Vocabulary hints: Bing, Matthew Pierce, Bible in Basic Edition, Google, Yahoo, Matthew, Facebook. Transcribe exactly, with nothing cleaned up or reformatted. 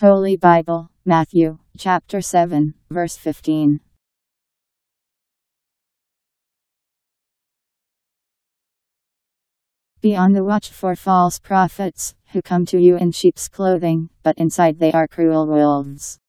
Holy Bible, Matthew, chapter seven, verse fifteen. Be on the watch for false prophets, who come to you in sheep's clothing, but inside they are cruel wolves.